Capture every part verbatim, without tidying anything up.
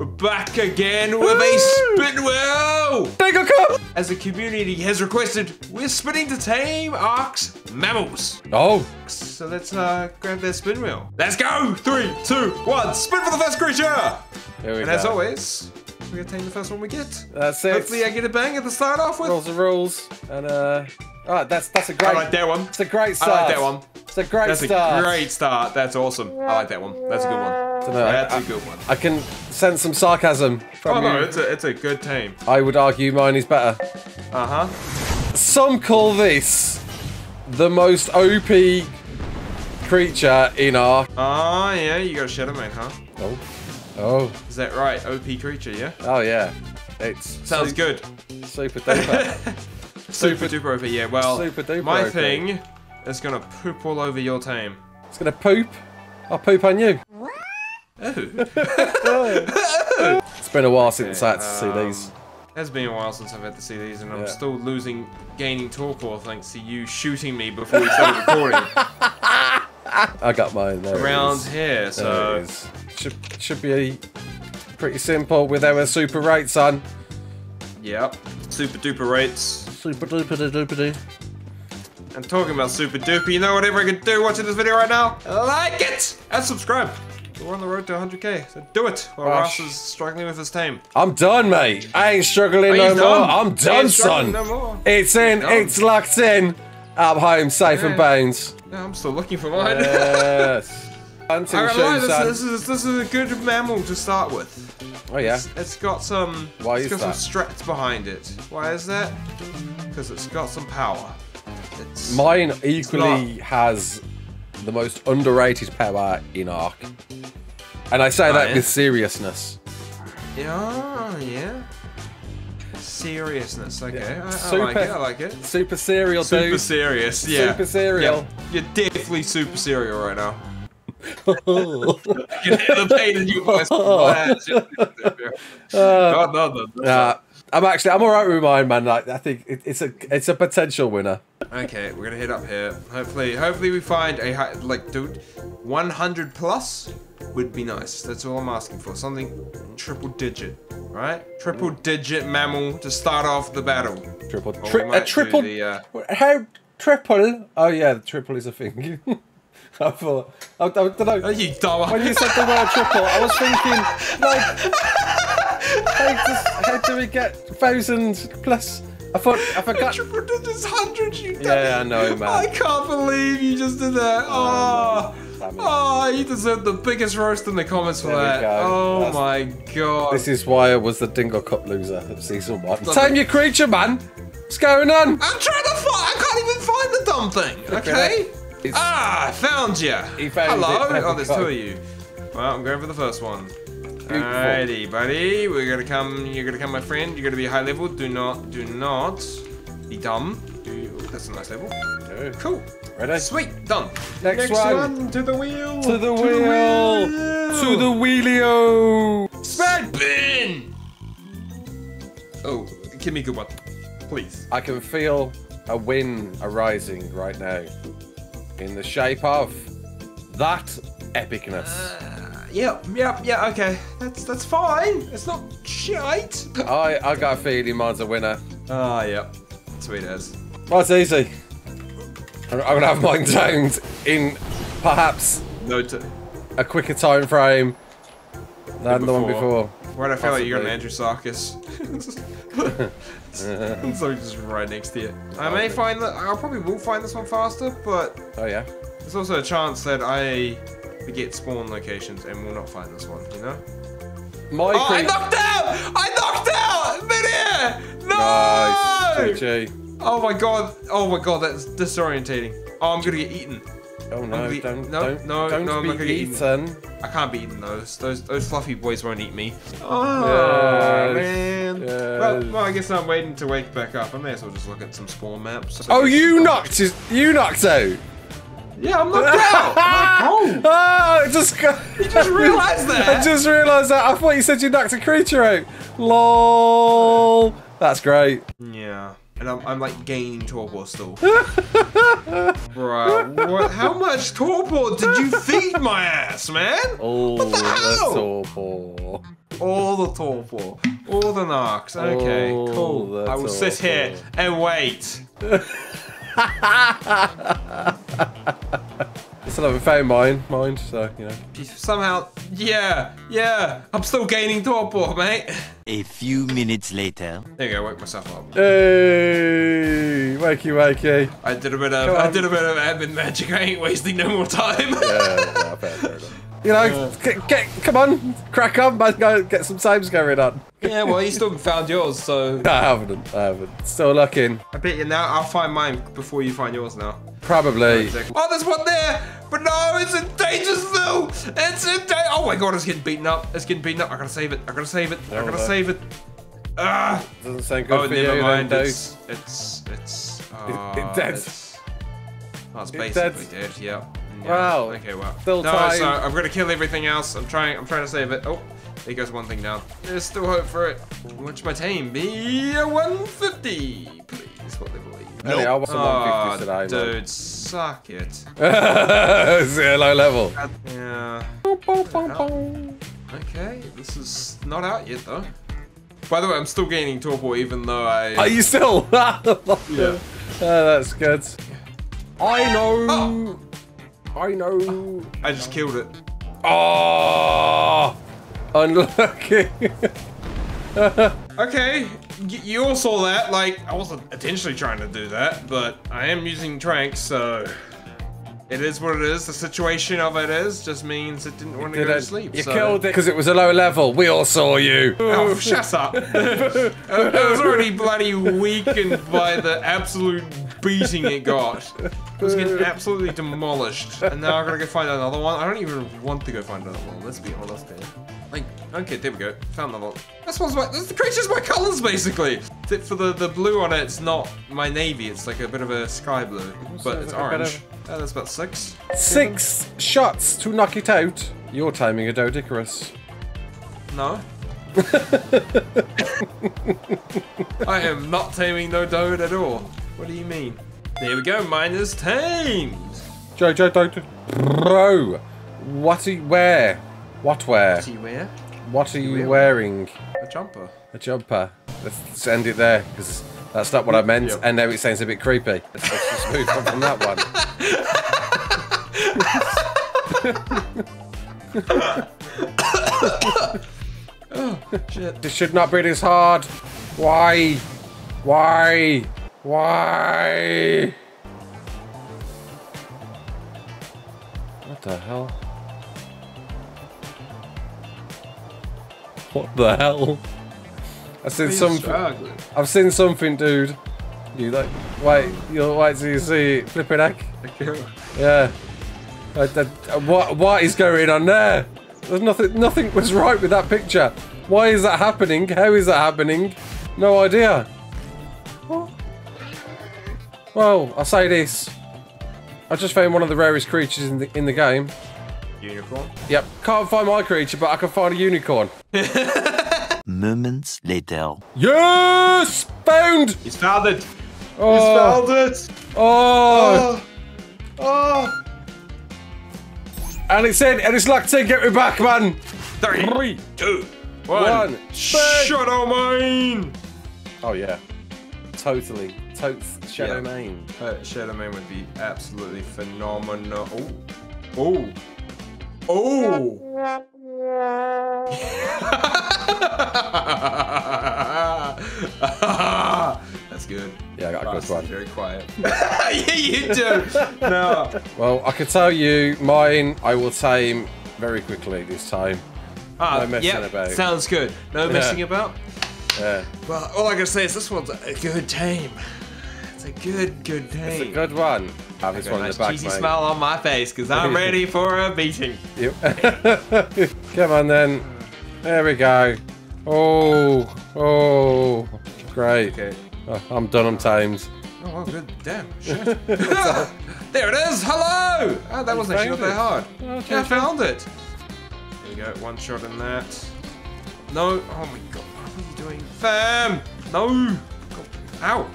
We're back again with Woo! a spin wheel! Dingle Cup! As the community has requested, we're spinning to tame Ark's mammals. Oh. So let's uh, grab that spin wheel. Let's go! Three, two, one, spin for the first creature! Here we and go. As always, we're gonna tame the first one we get. That's it. Hopefully I get a bang at the start off with. Rules are rules. And uh, oh, that's, that's a great- I like that one. It's a great start. I like that one. It's a great that's start. That's a great start. That's awesome. I like that one. That's a good one. Dunno, that's I, a good one. I can sense some sarcasm from oh, you. Oh no, it's a, it's a good team. I would argue mine is better. Uh-huh. Some call this the most O P creature in Ark. Oh yeah, you got a Shadow Mane, huh? Oh. Oh. Is that right? O P creature, yeah? Oh yeah. It's Sounds super, good. Super duper. super, super duper O P, yeah. Well, super duper my O P. thing... It's gonna poop all over your team. It's gonna poop? I'll poop on you. It's been a while since okay, I had to um, see these. It's been a while since I've had to see these, and yeah. I'm still losing, gaining torpor thanks to you shooting me before we started recording. I got mine there. Around here, so. Should, should be pretty simple with our super rates on. Yep. Super duper rates. Super duper duper duper. And talking about super duper, you know what everyone can do watching this video right now? Like it! And subscribe! We're on the road to one hundred K, so do it! While Ross is struggling with his team. I'm done, mate! I ain't struggling no done? more! I'm done, son! No more. It's in, done. it's locked in! I'm home, safe yeah. and bound. No, I'm still looking for mine. Yes. I'm too I sure, this, this, is, this is a good mammal to start with. Oh yeah? It's, it's got some... Why it's is got that? some strats behind it. Why is that? Because it's got some power. It's, Mine equally has the most underrated power in Ark. And I say oh, that yeah. with seriousness. Yeah, yeah. Seriousness, okay. Yeah. I, I super, like it, I like it. Super serial, dude. Super serious, yeah. Super serial. Yeah. You're definitely super serial right now. You can hear the pain in your voice. God, no, no, no. Nah. I'm actually, I'm all right with mine, man. Like, I think it, it's a, it's a potential winner. Okay, we're gonna head up here. Hopefully, hopefully we find a high, like, dude, one hundred plus would be nice. That's all I'm asking for. Something triple digit, right? Triple digit mammal to start off the battle. Triple, tri a triple. The, uh... How triple? Oh yeah, the triple is a thing. I thought, I, I don't know. Are you dumb? When you said the word triple, I was thinking like. How, does, how do we get thousand plus? I thought I forgot. Triple digits, hundred. You dummy. Yeah, I know, man. I can't believe you just did that. Oh, oh, oh you deserve the biggest roast in the comments for there that. Oh That's, my god. This is why I was the Dingle Cup loser of season one. Tame your creature, man. What's going on? I'm trying to find. I can't even find the dumb thing. Okay. It's, ah, I found you. He found Hello. It, oh, there's two of you. Well, I'm going for the first one. Beautiful. Alrighty, buddy. We're gonna come. You're gonna come, my friend. You're gonna be high level. Do not, do not be dumb. Do, that's a nice level. Good. Cool. Right. Sweet. Done. Next, Next one. one. To the wheel. To the to wheel. wheel. To the wheelio. Spin. Oh, give me a good one, please. I can feel a win arising right now, in the shape of that epicness. Uh. Yep, yep, yeah, okay. That's that's fine. It's not shite. I I got a feeling mine's a winner. Ah, oh, yep. Sweet as. Well, it's easy. I'm, I'm gonna have mine downed in perhaps no t a quicker time frame than before. the one before. Right, I feel Possibly. like you're an Andrew Sarkis. So just right next to you. I may oh, find that I probably will find this one faster, but oh yeah. There's also a chance that I. We get spawn locations and we'll not find this one, you know? My oh, I knocked out! I knocked out! Mid-air! No! Nice. Oh my god. Oh my god, that's disorientating. Oh, I'm gonna get eaten. Oh no, be, don't, no, don't, no, don't no, I'm be not gonna eaten. Get eaten. I can't be eaten, those. Those, those fluffy boys won't eat me. Oh, yes, man. Yes. Well, well, I guess I'm waiting to wake back up. I may as well just look at some spawn maps. Oh, you knocked, you knocked out! Yeah, I'm knocked out! I'm like, oh! oh just, you just realised that! I just realised that! I thought you said you knocked a creature out! LOL! That's great. Yeah. And I'm, I'm like gaining torpor still. Bruh, what, how much torpor did you feed my ass, man? Oh, what the hell? Torpor. all the torpor, all the narcs. Okay, oh, cool. I will awful. sit here and wait. I still haven't found mine, mind, so, you know. Somehow, yeah, yeah, I'm still gaining torpor, mate. A few minutes later. There you go, woke myself up. Hey, wakey, wakey. I did a bit of, I did a bit of admin magic, I ain't wasting no more time. Yeah, yeah, you know, yeah. Get, come on, crack on, man, go get some saves going on. Yeah, well, you still haven't found yours, so. No, I haven't, I haven't. Still looking. I bet you now, I'll find mine before you find yours now. Probably. Oh, there's one there! But no, it's in danger still! It's in danger! Oh my god, it's getting beaten up. It's getting beaten up. I gotta save it. I gotta save it. I gotta know. save it. Ah! Doesn't sound good oh, for never you, mind. Then, it's, it's, it's, uh, it's dead. It's, oh, it's basically it's dead. dead, yeah. yeah. Wow. Okay, well. Still no, time. So I'm gonna kill everything else. I'm trying, I'm trying to save it. Oh, there goes one thing down. There's still hope for it. Which my team be a one fifty, please. What level? Nope. Hey, I want oh, today, dude, man. Suck it. Zero level. Yeah. Okay, this is not out yet though. By the way, I'm still gaining torpor even though I... Are you still? Yeah. Oh, that's good. I know. Oh. I know. I just killed it. Oh! Unlucky. Okay, you all saw that. Like, I wasn't intentionally trying to do that, but I am using Trank, so it is what it is. The situation of it is just means it didn't want to go to sleep. You so. killed it because it was a low level. We all saw you. Oh, shut up. I was already bloody weakened by the absolute beating it got. It was getting absolutely demolished. And now I've got to go find another one. I don't even want to go find another one, let's be honest here. Like, okay, there we go. Found another one. This one's my, this, the creature's my colors, basically. Except for the, the blue on it, it's not my navy. It's like a bit of a sky blue, but it's orange. Oh, that's about six. Six mm-hmm. shots to knock it out. You're timing a Dodicurus. No. I am not taming no Dodo at all. What do you mean? There we go, mine is tamed. Jojo, Dodo. Bro, what do you wear? What wear? What are you wear? What are you wearing? A jumper. A jumper. Let's end it there, because that's not what I meant, yep. and now it sounds a bit creepy. Let's, let's just move on from that one. Oh, shit. This should not be this hard. Why? Why? Why? What the hell? What the hell? I've seen something. I've seen something, dude. You like? Wait, you'll wait till you see it. Flipping heck. Yeah. I, I, what? What is going on there? There's nothing. Nothing was right with that picture. Why is that happening? How is that happening? No idea. Well, I'll say this. I just found one of the rarest creatures in the in the game. Unicorn? Yep. Can't find my creature, but I can find a unicorn. Moments later. Yes! Found! He's found it! Oh. He's found it! Oh. oh! Oh! And it's in, and it's locked in. Get me back, man! Three, Three two, one. one. Shadow Mane! Oh, yeah. Totally. Totes Shadow yeah. Mane. Uh, Shadow Mane would be absolutely phenomenal. Oh. Oh. Oh! That's good. Yeah, I got a good one. Very quiet. Yeah, you do. No. Well, I can tell you, mine I will tame very quickly this time. Ah, no messing yep. about. Sounds good. No yeah. messing about. Yeah. Well, all I can say is this one's a good tame. It's a good, good tame. It's a good one. Have this one in the back, mate. Cheesy smile on my face because I'm ready for a beating. Yep. Come on then. There we go. Oh, oh, great. Okay. Oh, I'm done. I'm tamed. Oh, well, good. Damn. Shit. There it is. Hello. Oh, that wasn't actually not that hard. Oh, yeah, I found it. There we go. One shot in that. No. Oh my god. What are you doing, fam? No. Ow.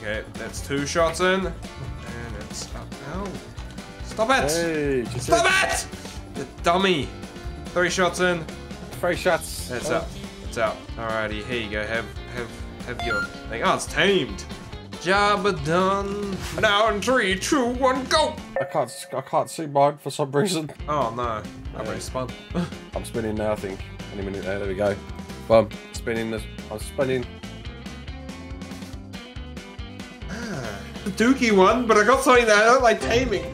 Okay, that's two shots in, and it's up now. Stop it! Hey, Stop it! it! The dummy. Three shots in. Free shots. That's up. It's out. Alrighty, here you go. Have have have your thing. Oh, it's tamed. Job done. Now in three, two, one, go. I can't I can't see mine for some reason. Oh no. I've already spun. I'm spinning now, I think. Any minute there, there we go. Well, I'm spinning this. I'm spinning. Ah, the dookie one, but I got something that I don't like taming.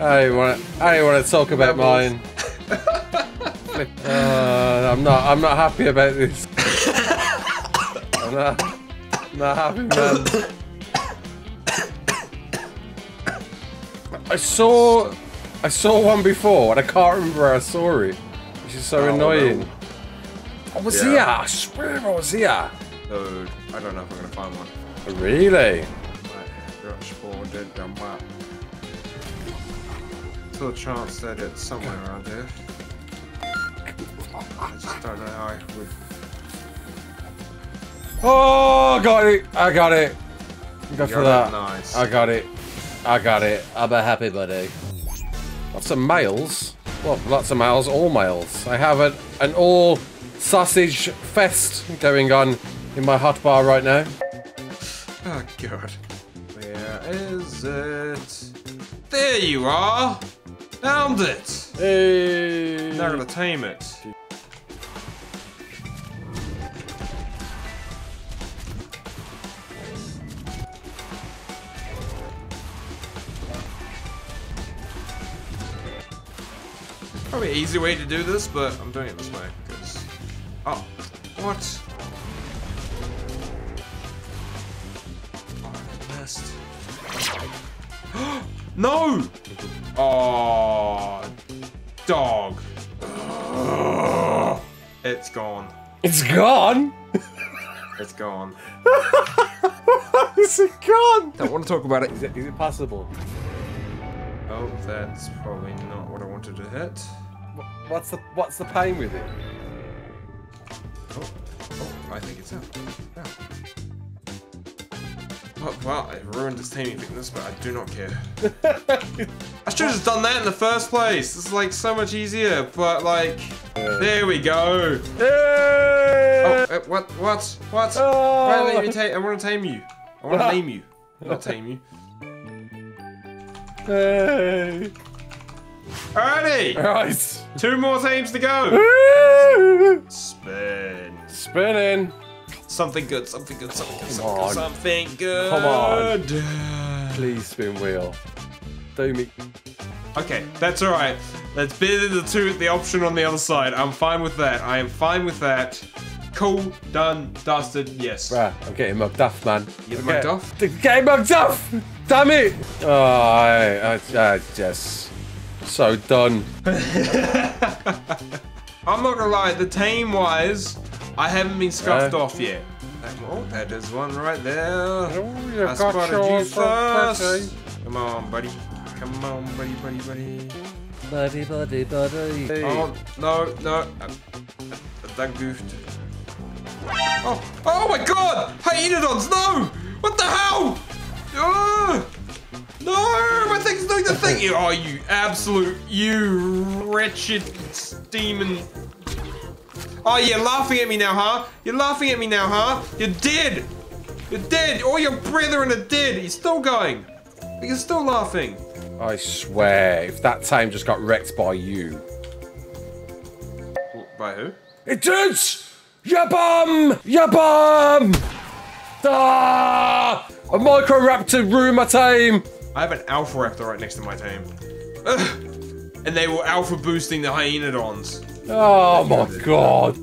I don't want to. I don't want to talk about mine. uh, I'm not. I'm not happy about this. I'm not, I'm not happy, man. I saw. I saw one before, and I can't remember where I saw it, which is so oh, annoying. No. I was yeah. here. I swear I was here. Dude, I don't know if I'm gonna find one. Really? Still a chance that it's somewhere around here. I just don't know how I would. Oh, I got it! I got it! Go for that. Nice. I got it. I got it. I'm a happy buddy. Lots of males. Well, lots of males, all males. I have an, an all sausage fest going on in my hot bar right now. Oh, God. Where is it? There you are! Found it! Hey! Now I'm gonna tame it. Probably an easy way to do this, but I'm doing it this way. Cause... Oh, what? No! Oh, dog. Ugh. It's gone. It's gone? It's gone. Is it gone? Don't want to talk about it. Is it, is it possible? Oh, that's probably not what I wanted to hit. What's the what's the pain with it? Oh, oh I think it's out. It's out. Oh, well, it ruined his teaming fitness, but I do not care. I should have just done that in the first place. It's like so much easier, but like, yeah. There we go. Yeah. Oh, uh, what? What? What? Oh. Wait, let me tame. I want to tame you. I want to name you. Not tame you. Hey. Alrighty. Alright. Two more teams to go. Spin. Spinning. Something good, something good, something good, something good, something good. Come on. Please spin wheel. Do me. Okay, that's all right. That's better than the two, the option on the other side. I'm fine with that. I am fine with that. Cool, done, dusted, yes. Bruh, I'm getting mugged off, man. You getting mugged off? Getting mugged off! Damn it! Oh, I, I, I just... So done. I'm not gonna lie, the team-wise, I haven't been scuffed uh, off yet. Oh, that is one right there. Oh, I spotted you first. Come on, buddy. Come on, buddy, buddy, buddy. Buddy, buddy, buddy. Hey. Oh, no, no. That goofed. Oh, oh my God! Hyaenodons, no! What the hell? Oh, no, my thing's doing the thing. Oh, you absolute, you wretched demon. Oh, you're laughing at me now, huh? You're laughing at me now, huh? You're dead! You're dead! All your brethren are dead! He's still going! You're still laughing! I swear, if that tame just got wrecked by you. By who? It is! Ya bum! Ya bum! Ah! A Micro Raptor ruined my tame! I have an Alpha Raptor right next to my tame. Ugh. And they were Alpha boosting the Hyaenodons. Oh my God!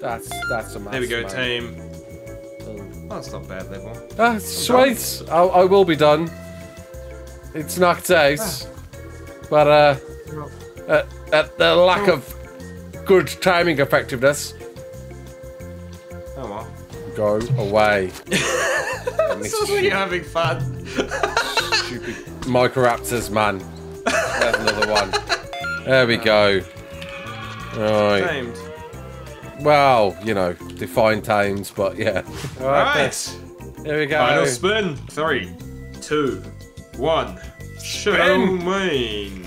That's that's amazing. There we go, team. Oh, that's not bad level. That's sweet. I, I will be done. It's knocked out, ah. but uh, at, at the lack oh. of good timing effectiveness. Oh well. Go away. This is when you're having fun. Stupid Microraptors, man. There's another one. There we go. Alright. Tamed. Well, you know, define tames, but yeah. Alright. There we go. Final spin. Three, two, one. Shadow Mane.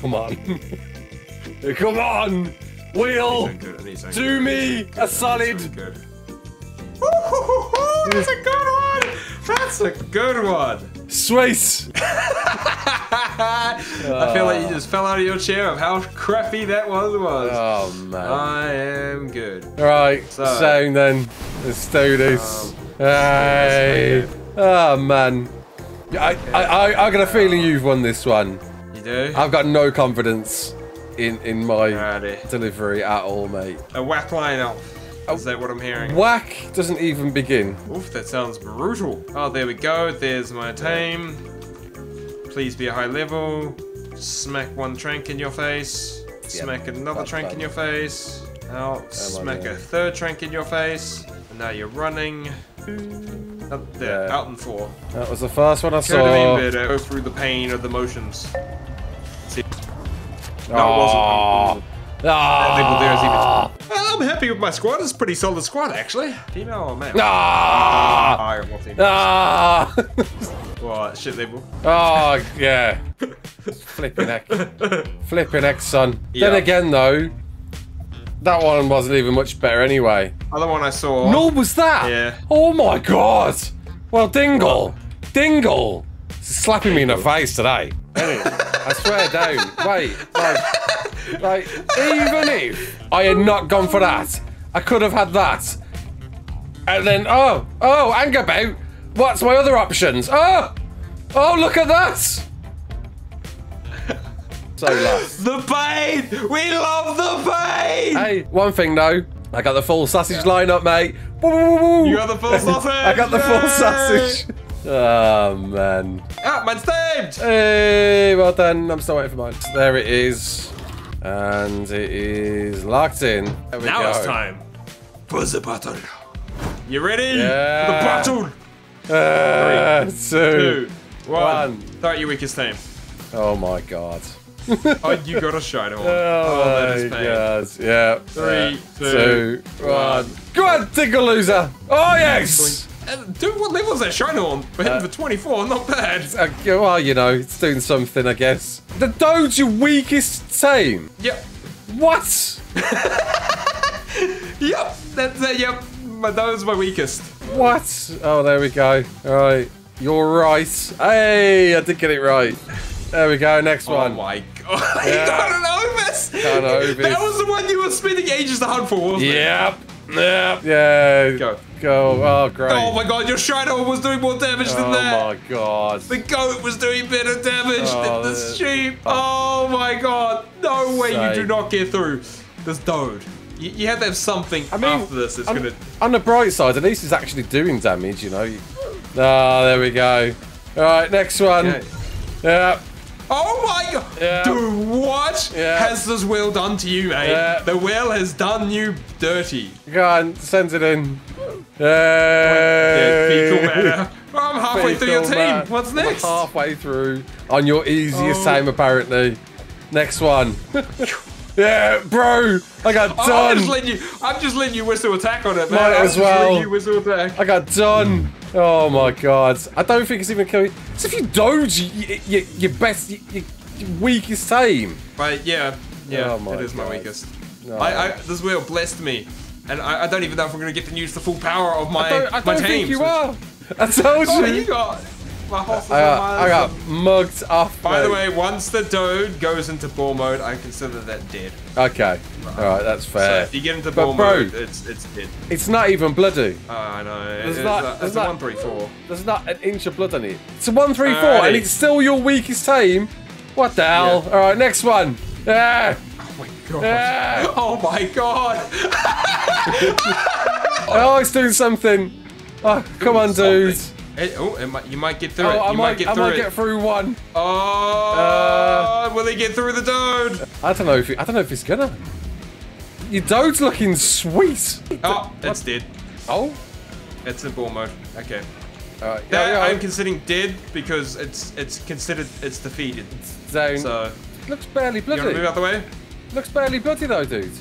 Come on. Come on! Wheel! Do me a solid! That's a good one! That's a good one! Swiss! I feel like you just fell out of your chair of how crappy that one was. Oh man. I am good. Alright, so, sound then. Let's do this. Um, hey! Oh man. I, I, I, I got a feeling you've won this one. You do? I've got no confidence in, in my Alrighty. delivery at all, mate. A whack lineup. Is that what I'm hearing? Whack doesn't even begin. Oof, that sounds brutal. Oh, there we go. There's my team. Please be a high level. Smack one trank in your face. Smack yep, another trank in your face. Out. Oh, smack a third trank in your face. And now you're running. Up there, yeah. Out and four. That was the first one I saw. Could have been better. Go through the pain of the motions. See? No, it wasn't. It wasn't. I think we'll do even... I'm happy with my squad. It's a pretty solid squad, actually. Female or male? Ah! Ah! What, shit label? Oh, yeah. Flipping heck. Flipping heck, son. Yeah. Then again, though, that one wasn't even much better anyway. Other one I saw. No, was that? Yeah. Oh, my God. Well, Dingle. Dingle. Slapping me in the face today. I swear down. Wait, like, like, even if I had not gone for that, I could have had that. And then, oh, oh, anger bout. What's my other options? Oh, oh, look at that. So last. The pain. We love the pain. Hey, one thing though. I got the full sausage lineup, mate. Woo, woo, woo. You got the full sausage. I got the full sausage. Oh, man. Ah, mine's saved! Hey, well done. I'm still waiting for mine. There it is. And it is locked in. There we now go. It's time for the battle. You ready? Yeah. The battle! Uh, Three, two, two one. one. Start your weakest team. Oh, my God. Oh, you got a shadow. Oh, oh that is pain. God. Yeah. Three, yeah. two, two one. one. Go on, Tingle Loser. Oh, yes! Dude, what level is that Shadow on? We're hitting uh, for twenty-four, not bad. Uh, well, you know, it's doing something, I guess. The Dodo's your weakest team? Yep. What? Yep, that's uh, yep. My Dodo's my weakest. What? Oh, there we go. All right. You're right. Hey, I did get it right. There we go, next one. Oh my God, yeah. You got an Ovis! Got an Ovis. That was the one you were spending ages to hunt for, wasn't yep. it? Yep. Yeah. Go. Go, oh great. Oh my God, your Shadow was doing more damage than that. Oh my God. The goat was doing better damage oh, than the sheep. Oh my God. No way sake. You do not get through this Dode. You, you have to have something I mean, after this that's going to... On the bright side, at least it's actually doing damage, you know. Ah, oh, there we go. All right, next one. Okay. Yeah. Oh my God. Yeah. Dude, what yeah. has this wheel done to you, mate? Yeah. The wheel has done you dirty. Go on, send it in. Hey. Yeah, fecal matter. I'm halfway fecal through your team. Matter. What's next? I'm halfway through on your easiest oh. time, apparently. Next one. Yeah, bro. I got oh, done. I'm just letting you. I'm just letting you whistle attack on it, man. Might I'm as well. You whistle attack. I got done. Oh my God. I don't think it's even killing. It's if you doge you, you, your best, your, your weakest team. Right? Yeah. Yeah. Oh my it is God. my weakest. No. I, I, this wheel blessed me. And I, I don't even know if we're going to get to use the full power of my team. I don't, I don't teams, think you which... are. I told you. Oh, you got my horses I, got, on my I got mugged off. By mate. the way, once the Dode goes into ball mode, I consider that dead. Okay. Right. All right, that's fair. So if you get into but ball bro, mode, it's it's dead. It's not even bloody. I uh, know. It's not. It's a one three four. There's not an inch of blood on it. It's a one three four, and it's still your weakest team. What the hell? Yeah. All right, next one. Yeah. Oh my God. Yeah. Oh my God. Oh, it's doing something. Oh, come on, dude. It, oh, it might, you might get through oh, it. You I might, might get through I might it. get through one. Oh, uh, will he get through the Dode? I don't know if he, I don't know if he's gonna. Your Dode's looking sweet. Oh, it's dead. Oh, it's in ball mode. Okay. All right. That, yeah, yeah. I'm considering dead because it's it's considered it's defeated. Zone. So looks barely bloody. You want to move out the way? Looks barely bloody though, dude.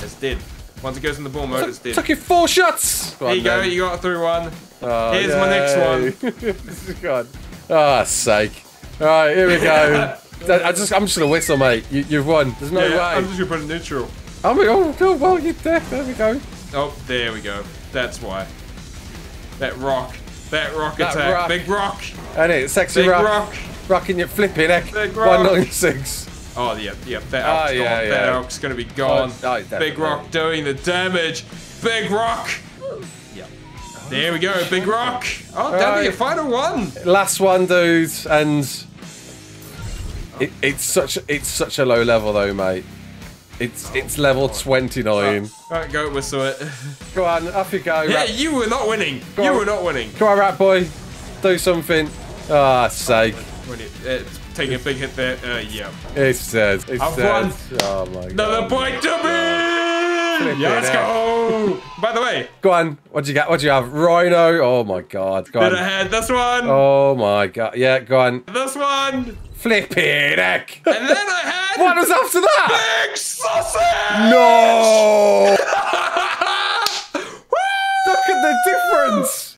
It's dead. Once it goes in the ball mode, it's dead. Took you four shots! There you go, you got through one. Oh, Here's yay. my next one. This is good. Ah, oh, sake. Alright, here we go. I just, I'm just going to whistle, mate. You, you've won. There's no yeah, way. I'm just going to put an intro. Oh, my God. Oh, well, you're deaf. There we go. Oh, there we go. That's why. That rock. That rock that attack. Rock. Big rock. And it's sexy Big rock. rock. Rocking your flipping heck. Big rock. one ninety-six. Oh, yeah, yeah. That elk's oh, yeah, gone. Yeah. That elk's going to be gone. Oh, oh, Big rock doing the damage. Big rock. There we go, Big Rock! Oh, that'll right. be your final one! Last one, dude, and it, it's such it's such a low level though, mate. It's oh, it's level twenty-nine. Oh. Alright, go whistle it. Go on, up you go. Yeah, you were not winning. Go you on. were not winning. Come on, Rat Boy. Do something. Ah, oh, sake. It, taking a big hit there. Uh, yeah. It's dead. It's I've dead. Won. Oh my God. Another point to me! Yeah, let's go! By the way, go on. What do you got? What do you have? Rhino. Oh my God. Go on. Then I had this one. Oh my God. Yeah, go on. This one. Flipping heck. And then I had. What was after that? Big sausage. No.